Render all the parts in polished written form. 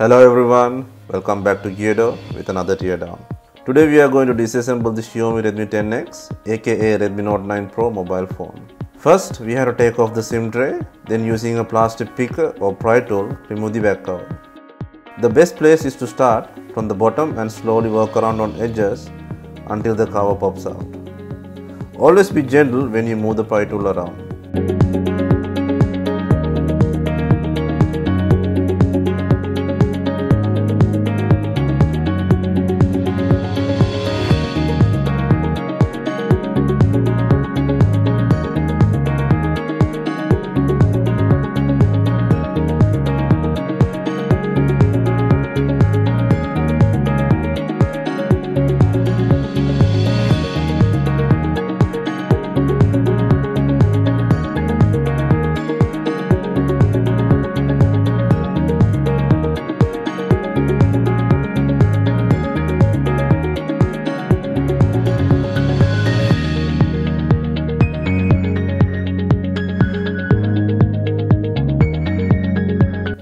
Hello everyone, welcome back to Geardo with another teardown. Today we are going to disassemble the Xiaomi Redmi 10X aka Redmi Note 9 Pro mobile phone. First we have to take off the SIM tray, then using a plastic picker or pry tool remove the back cover. The best place is to start from the bottom and slowly work around on edges until the cover pops out. Always be gentle when you move the pry tool around.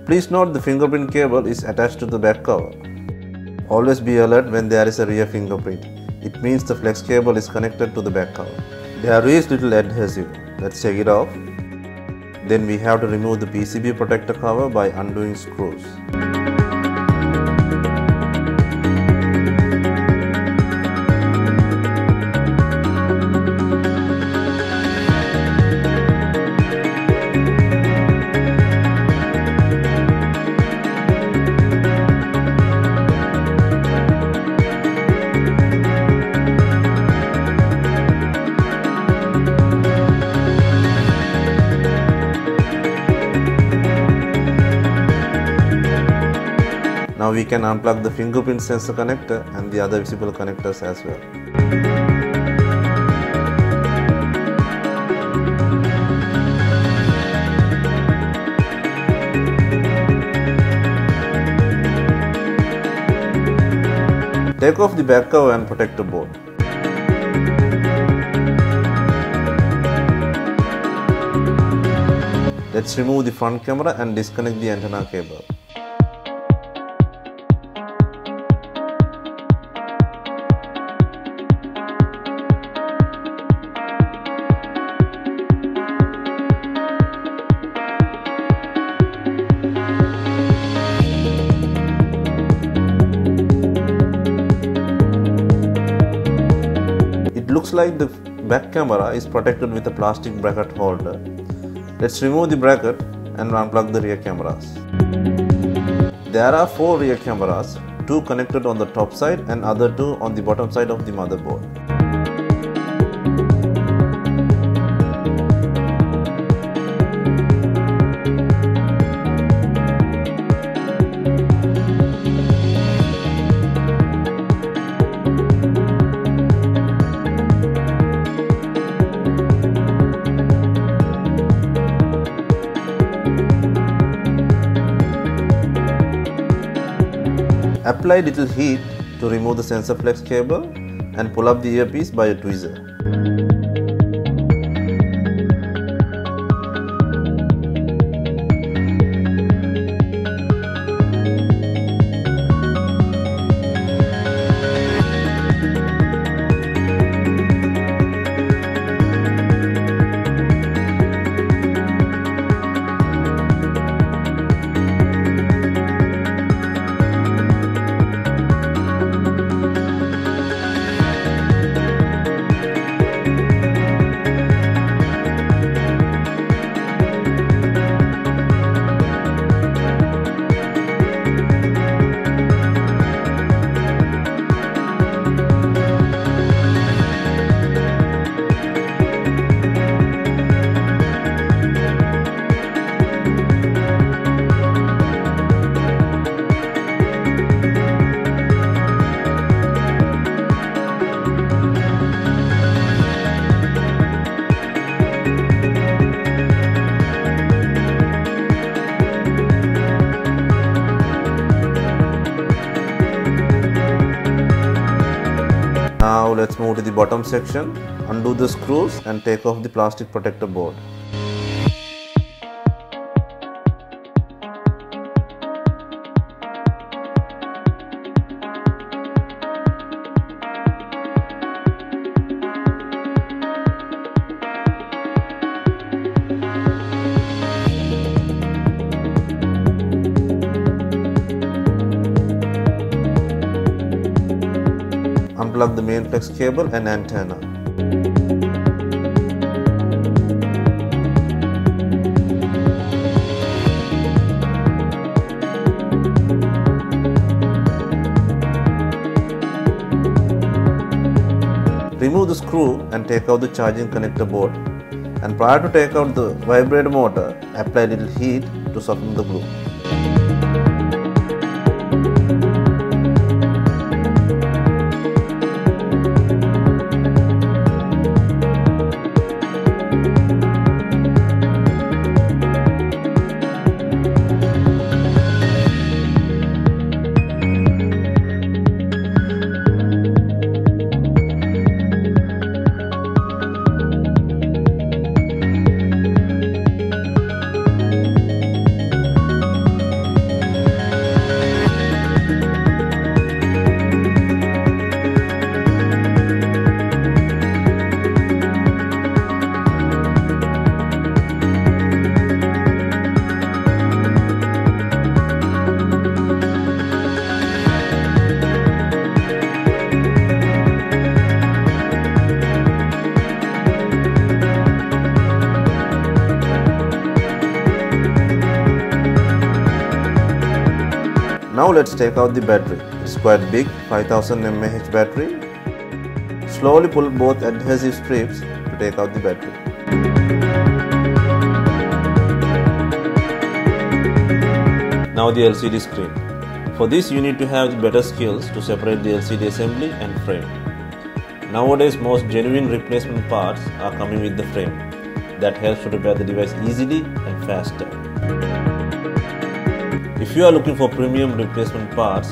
Please note the fingerprint cable is attached to the back cover. Always be alert when there is a rear fingerprint. It means the flex cable is connected to the back cover. There is little adhesive. Let's take it off. Then we have to remove the PCB protector cover by undoing screws. Now we can unplug the fingerprint sensor connector and the other visible connectors as well. Take off the back cover and protector board. Let's remove the front camera and disconnect the antenna cable. Looks like the back camera is protected with a plastic bracket holder. Let's remove the bracket and unplug the rear cameras. There are 4 rear cameras, 2 connected on the top side and other 2 on the bottom side of the motherboard. Apply little heat to remove the sensor flex cable and pull up the earpiece by a tweezer. Now let's move to the bottom section, undo the screws and take off the plastic protector board. plug the main flex cable and antenna. Remove the screw and take out the charging connector board, and prior to take out the vibrator motor, apply a little heat to soften the glue. Now let's take out the battery. It's quite big, 5000 mAh battery. Slowly pull both adhesive strips to take out the battery. Now the LCD screen. For this you need to have better skills to separate the LCD assembly and frame. Nowadays most genuine replacement parts are coming with the frame. That helps to repair the device easily and faster. If you are looking for premium replacement parts,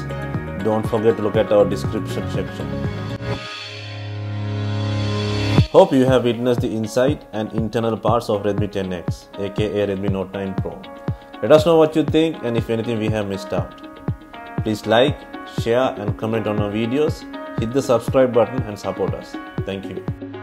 don't forget to look at our description section. Hope you have witnessed the inside and internal parts of Redmi 10X, aka Redmi Note 9 Pro. Let us know what you think and if anything we have missed out. Please like, share and comment on our videos, hit the subscribe button and support us. Thank you.